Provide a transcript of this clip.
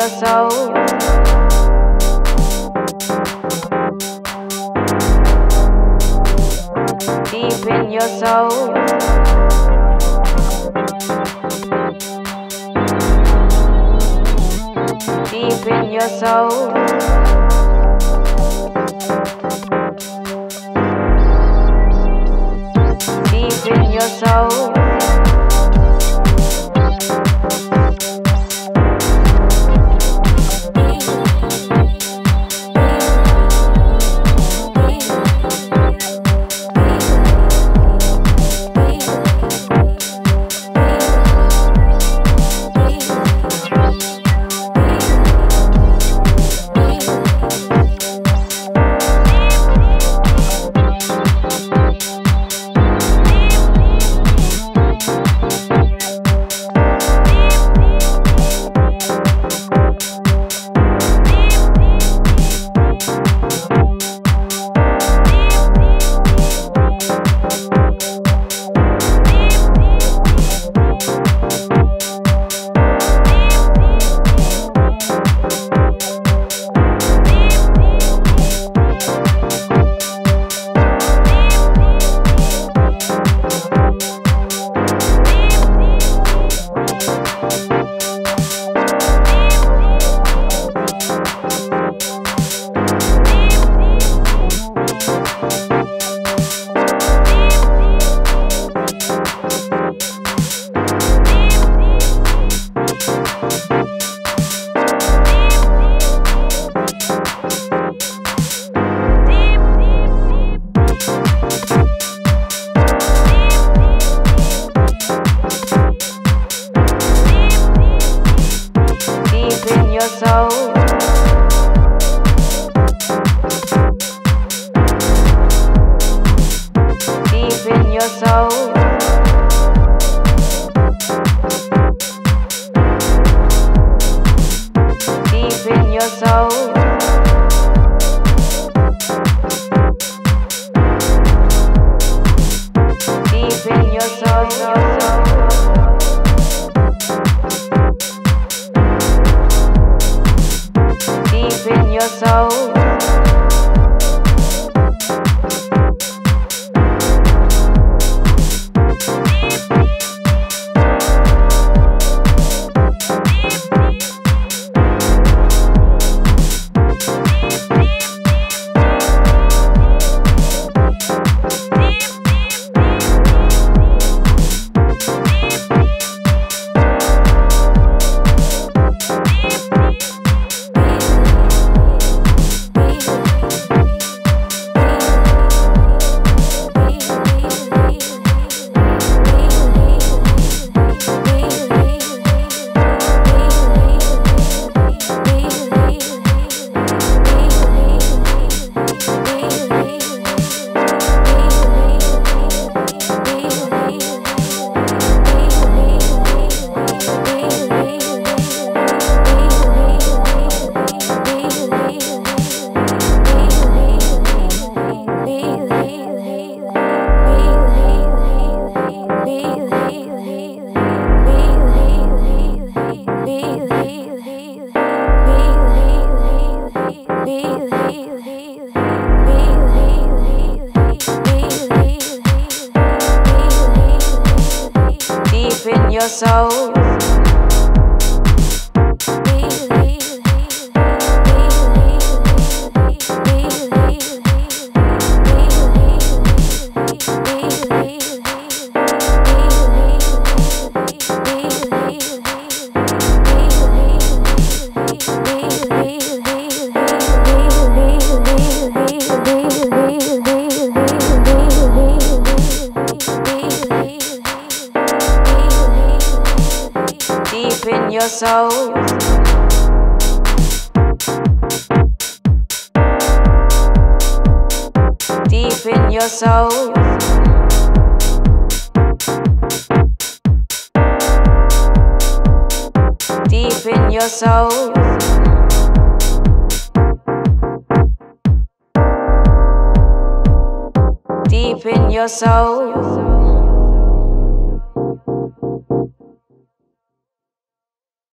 your soul. Deep in your soul. Deep in your soul. Deep in your soul. Deep in your soul.